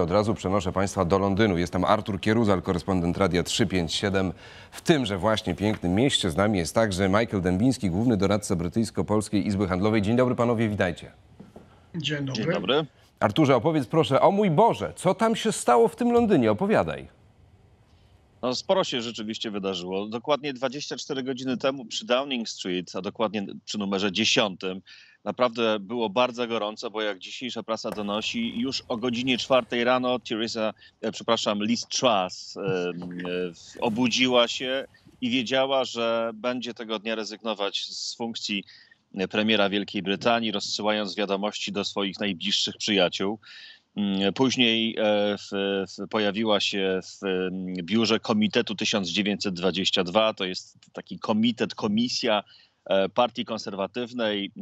Od razu przenoszę Państwa do Londynu. Jest tam Artur Kieruzal, korespondent Radia 357. W tymże właśnie pięknym mieście z nami jest także Michael Dembinski, główny doradca Brytyjsko-Polskiej Izby Handlowej. Dzień dobry panowie, witajcie. Dzień dobry. Dzień dobry. Arturze, opowiedz proszę, o mój Boże, co tam się stało w tym Londynie? Opowiadaj. No, sporo się rzeczywiście wydarzyło. Dokładnie 24 godziny temu przy Downing Street, a dokładnie przy numerze 10, naprawdę było bardzo gorąco, bo jak dzisiejsza prasa donosi, już o godzinie 4 rano Liz Truss obudziła się i wiedziała, że będzie tego dnia rezygnować z funkcji premiera Wielkiej Brytanii, rozsyłając wiadomości do swoich najbliższych przyjaciół. Później pojawiła się w biurze Komitetu 1922, to jest taki komitet, komisja partii konserwatywnej,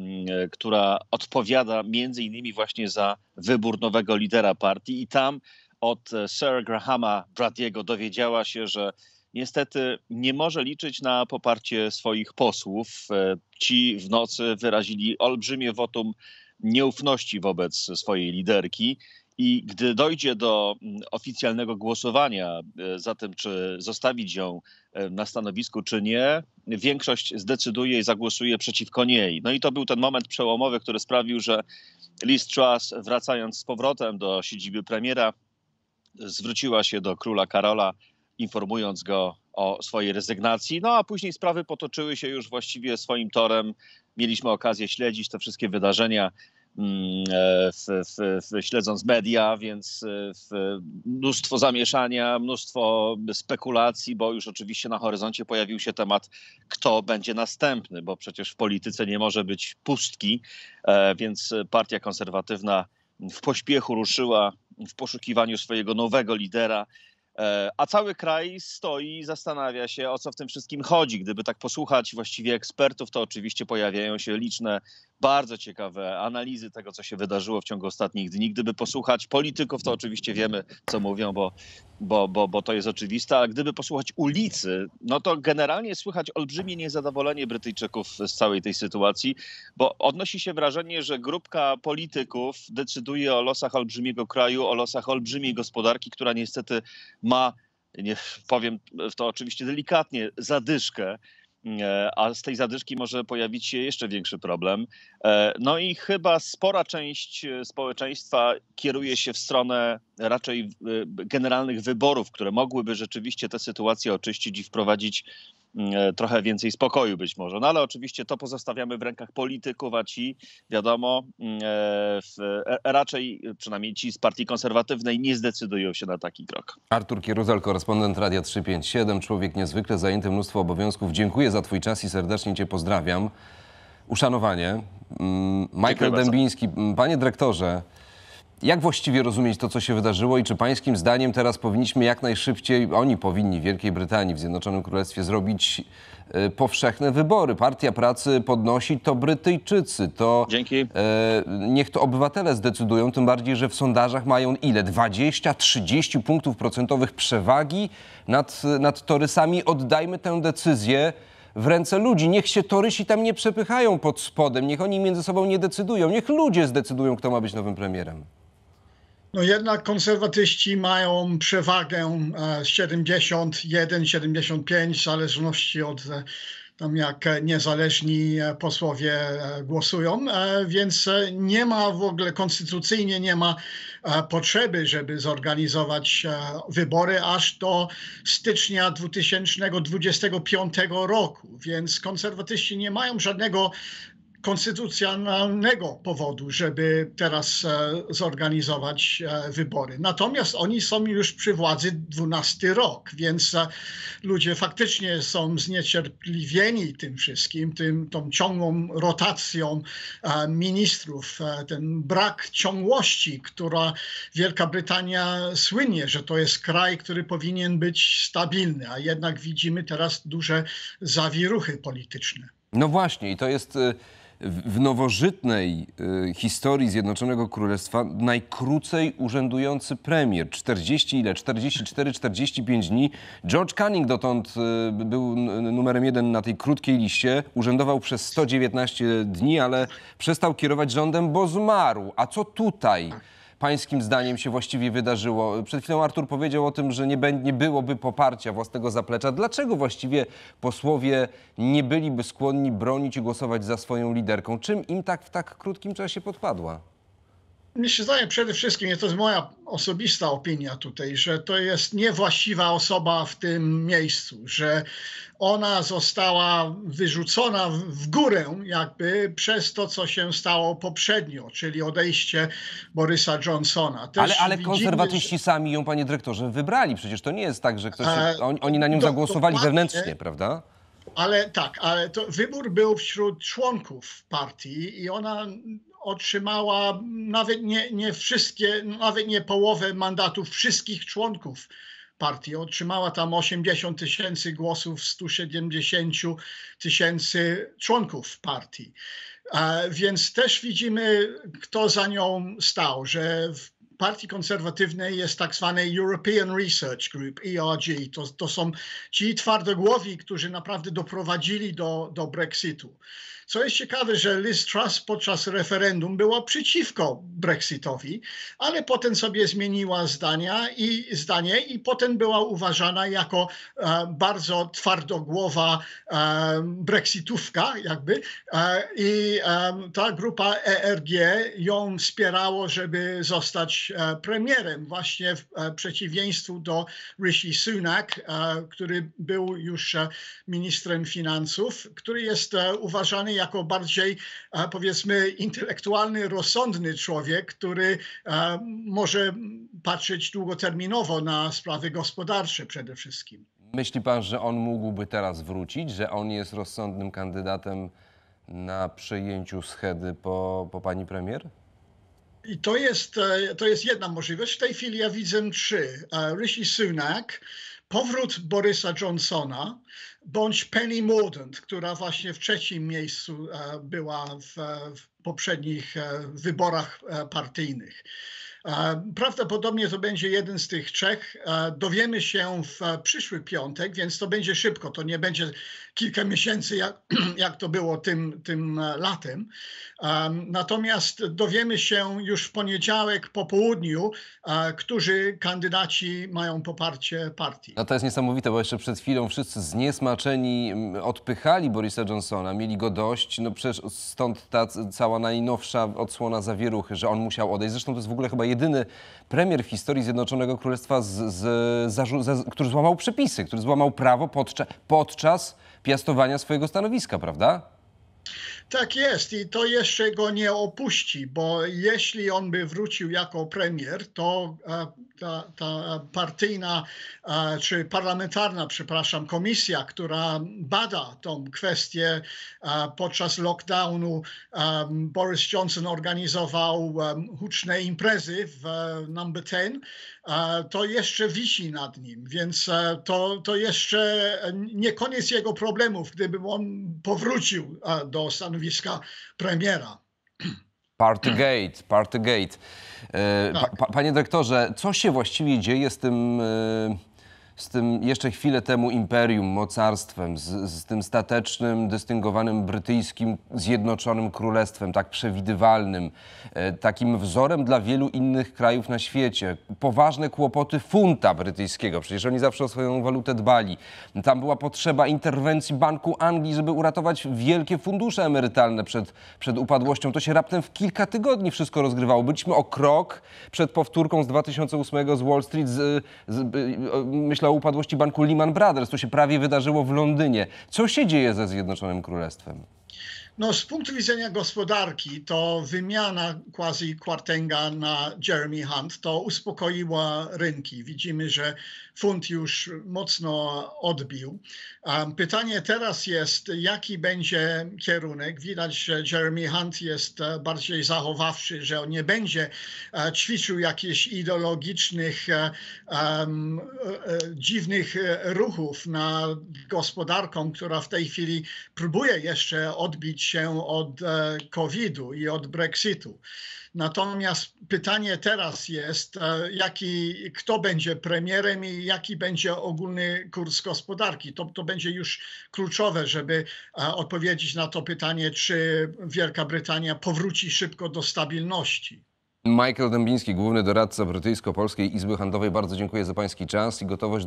która odpowiada między innymi właśnie za wybór nowego lidera partii, i tam od Sir Grahama Brady'ego dowiedziała się, że niestety nie może liczyć na poparcie swoich posłów. Ci w nocy wyrazili olbrzymie wotum nieufności wobec swojej liderki. I gdy dojdzie do oficjalnego głosowania za tym, czy zostawić ją na stanowisku, czy nie, większość zdecyduje i zagłosuje przeciwko niej. No i to był ten moment przełomowy, który sprawił, że Liz Truss, wracając z powrotem do siedziby premiera, zwróciła się do króla Karola, informując go o swojej rezygnacji. No a później sprawy potoczyły się już właściwie swoim torem. Mieliśmy okazję śledzić te wszystkie wydarzenia, śledząc media, więc mnóstwo zamieszania, mnóstwo spekulacji, bo już oczywiście na horyzoncie pojawił się temat, kto będzie następny, bo przecież w polityce nie może być pustki, więc partia konserwatywna w pośpiechu ruszyła w poszukiwaniu swojego nowego lidera, a cały kraj stoi i zastanawia się, o co w tym wszystkim chodzi. Gdyby tak posłuchać właściwie ekspertów, to oczywiście pojawiają się liczne, bardzo ciekawe analizy tego, co się wydarzyło w ciągu ostatnich dni. Gdyby posłuchać polityków, to oczywiście wiemy, co mówią, bo to jest oczywiste. A gdyby posłuchać ulicy, no to generalnie słychać olbrzymie niezadowolenie Brytyjczyków z całej tej sytuacji, bo odnosi się wrażenie, że grupka polityków decyduje o losach olbrzymiego kraju, o losach olbrzymiej gospodarki, która niestety ma, powiem to oczywiście delikatnie, zadyszkę, a z tej zadyszki może pojawić się jeszcze większy problem. No i chyba spora część społeczeństwa kieruje się w stronę raczej generalnych wyborów, które mogłyby rzeczywiście tę sytuację oczyścić i wprowadzić trochę więcej spokoju być może. No ale oczywiście to pozostawiamy w rękach polityków, a ci, wiadomo, raczej przynajmniej ci z partii konserwatywnej nie zdecydują się na taki krok. Artur Kieruzal, korespondent Radia 357, człowiek niezwykle zajęty, mnóstwo obowiązków. Dziękuję za twój czas i serdecznie cię pozdrawiam. Uszanowanie. Michael Dębiński, panie dyrektorze, jak właściwie rozumieć to, co się wydarzyło, i czy pańskim zdaniem teraz powinniśmy jak najszybciej, oni powinni w Wielkiej Brytanii, w Zjednoczonym Królestwie, zrobić powszechne wybory? Partia Pracy podnosi, to Brytyjczycy, to niech to obywatele zdecydują, tym bardziej, że w sondażach mają ile? 20-30 punktów procentowych przewagi nad torysami. Oddajmy tę decyzję w ręce ludzi. Niech się torysi tam nie przepychają pod spodem, niech oni między sobą nie decydują, niech ludzie zdecydują, kto ma być nowym premierem. No jednak konserwatyści mają przewagę 71-75 w zależności od tam, jak niezależni posłowie głosują, więc nie ma w ogóle, konstytucyjnie nie ma potrzeby, żeby zorganizować wybory aż do stycznia 2025 roku, więc konserwatyści nie mają żadnego konstytucjonalnego powodu, żeby teraz zorganizować wybory. Natomiast oni są już przy władzy 12 rok, więc ludzie faktycznie są zniecierpliwieni tym wszystkim, tą ciągłą rotacją ministrów, ten brak ciągłości, która Wielka Brytania słynie, że to jest kraj, który powinien być stabilny, a jednak widzimy teraz duże zawiruchy polityczne. No właśnie, i to jest w nowożytnej historii Zjednoczonego Królestwa najkrócej urzędujący premier. 44-45 dni. George Canning dotąd był numerem 1 na tej krótkiej liście. Urzędował przez 119 dni, ale przestał kierować rządem, bo zmarł. A co tutaj? pańskim zdaniem się właściwie wydarzyło? Przed chwilą Artur powiedział o tym, że nie byłoby poparcia własnego zaplecza. Dlaczego właściwie posłowie nie byliby skłonni bronić i głosować za swoją liderką? Czym im tak w tak krótkim czasie podpadła? Moim zdaniem przede wszystkim, to jest moja osobista opinia tutaj, że to jest niewłaściwa osoba w tym miejscu, że ona została wyrzucona w górę jakby przez to, co się stało poprzednio, czyli odejście Borysa Johnsona. Też ale widzimy, konserwatyści sami ją, panie dyrektorze, wybrali. Przecież to nie jest tak, że ktoś, oni na nią zagłosowali wewnętrznie, prawda? Ale tak, ale to wybór był wśród członków partii i ona otrzymała nawet nie wszystkie, nawet nie połowę mandatów wszystkich członków partii. Otrzymała tam 80 000 głosów, 170 000 członków partii. Więc też widzimy, kto za nią stał, że w partii konserwatywnej jest tak zwane European Research Group, ERG. To są ci twardogłowi, którzy naprawdę doprowadzili do Brexitu. Co jest ciekawe, że Liz Truss podczas referendum była przeciwko Brexitowi, ale potem sobie zmieniła zdanie i potem była uważana jako bardzo twardogłowa brexitówka jakby. I ta grupa ERG ją wspierało, żeby zostać premierem, właśnie w przeciwieństwie do Rishi Sunak, który był już ministrem finansów, który jest uważany jako bardziej, powiedzmy, intelektualny, rozsądny człowiek, który może patrzeć długoterminowo na sprawy gospodarcze przede wszystkim. Myśli pan, że on mógłby teraz wrócić, że on jest rozsądnym kandydatem na przejęciu schedy po pani premier? I to jest jedna możliwość. W tej chwili ja widzę trzy. Rishi Sunak, powrót Borysa Johnsona, bądź Penny Mordaunt, która właśnie w trzecim miejscu była w poprzednich wyborach partyjnych. Prawdopodobnie to będzie jeden z tych trzech. Dowiemy się w przyszły piątek, więc to będzie szybko. To nie będzie kilka miesięcy, jak to było tym latem. Natomiast dowiemy się już w poniedziałek po południu, którzy kandydaci mają poparcie partii. No to jest niesamowite, bo jeszcze przed chwilą wszyscy zniesmaczeni odpychali Borisa Johnsona, mieli go dość. No przecież stąd ta cała najnowsza odsłona zawieruchy, że on musiał odejść. Zresztą to jest w ogóle chyba jedyny premier w historii Zjednoczonego Królestwa, który złamał przepisy, który złamał prawo podczas piastowania swojego stanowiska, prawda? Tak jest i to jeszcze go nie opuści, bo jeśli on by wrócił jako premier, to ta partyjna, czy parlamentarna, przepraszam, komisja, która bada tą kwestię podczas lockdownu, Boris Johnson organizował huczne imprezy w Number 10, to jeszcze wisi nad nim, więc to jeszcze nie koniec jego problemów, gdyby on powrócił do stanowiska premiera. Partygate, partygate. Tak. Panie dyrektorze, co się właściwie dzieje z tym jeszcze chwilę temu imperium, mocarstwem, z tym statecznym, dystyngowanym brytyjskim Zjednoczonym Królestwem, tak przewidywalnym, takim wzorem dla wielu innych krajów na świecie? Poważne kłopoty funta brytyjskiego, przecież oni zawsze o swoją walutę dbali. Tam była potrzeba interwencji Banku Anglii, żeby uratować wielkie fundusze emerytalne przed upadłością. To się raptem w kilka tygodni wszystko rozgrywało. Byliśmy o krok przed powtórką z 2008 z Wall Street, myślę o upadłości banku Lehman Brothers. To się prawie wydarzyło w Londynie. Co się dzieje ze Zjednoczonym Królestwem? No, z punktu widzenia gospodarki to wymiana quasi-kwartęga na Jeremy Hunt to uspokoiła rynki. Widzimy, że funt już mocno odbił. Pytanie teraz jest, jaki będzie kierunek. Widać, że Jeremy Hunt jest bardziej zachowawczy, że on nie będzie ćwiczył jakichś ideologicznych, dziwnych ruchów nad gospodarką, która w tej chwili próbuje jeszcze odbić się od COVID-u i od Brexitu. Natomiast pytanie teraz jest, kto będzie premierem i jaki będzie ogólny kurs gospodarki. To będzie już kluczowe, żeby odpowiedzieć na to pytanie, czy Wielka Brytania powróci szybko do stabilności. Michael Dembinski, główny doradca Brytyjsko-Polskiej Izby Handlowej. Bardzo dziękuję za pański czas i gotowość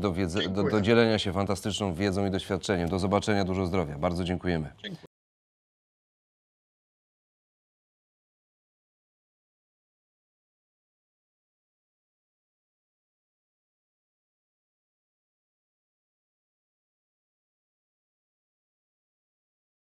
do dzielenia się fantastyczną wiedzą i doświadczeniem. Do zobaczenia, dużo zdrowia. Bardzo dziękujemy. Dziękuję.